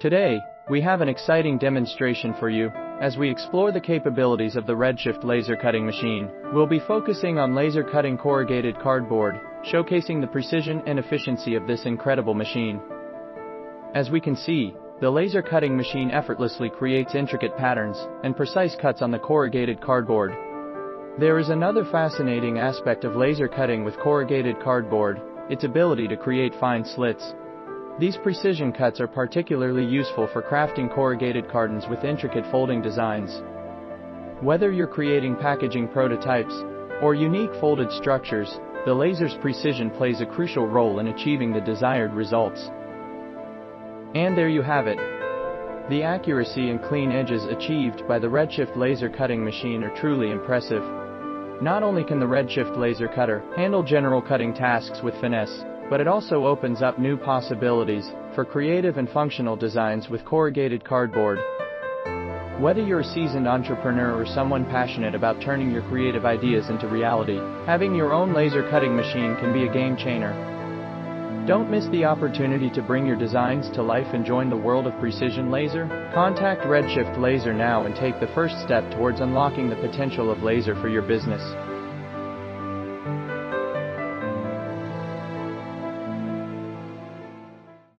Today, we have an exciting demonstration for you. As we explore the capabilities of the Redshift laser cutting machine, we'll be focusing on laser cutting corrugated cardboard, showcasing the precision and efficiency of this incredible machine. As we can see, the laser cutting machine effortlessly creates intricate patterns and precise cuts on the corrugated cardboard. There is another fascinating aspect of laser cutting with corrugated cardboard, its ability to create fine slits. These precision cuts are particularly useful for crafting corrugated cartons with intricate folding designs. Whether you're creating packaging prototypes or unique folded structures, the laser's precision plays a crucial role in achieving the desired results. And there you have it. The accuracy and clean edges achieved by the Redshift laser cutting machine are truly impressive. Not only can the Redshift laser cutter handle general cutting tasks with finesse, but it also opens up new possibilities for creative and functional designs with corrugated cardboard. Whether you're a seasoned entrepreneur or someone passionate about turning your creative ideas into reality, having your own laser cutting machine can be a game changer. Don't miss the opportunity to bring your designs to life and join the world of precision laser. Contact Redshift Laser now and take the first step towards unlocking the potential of laser for your business.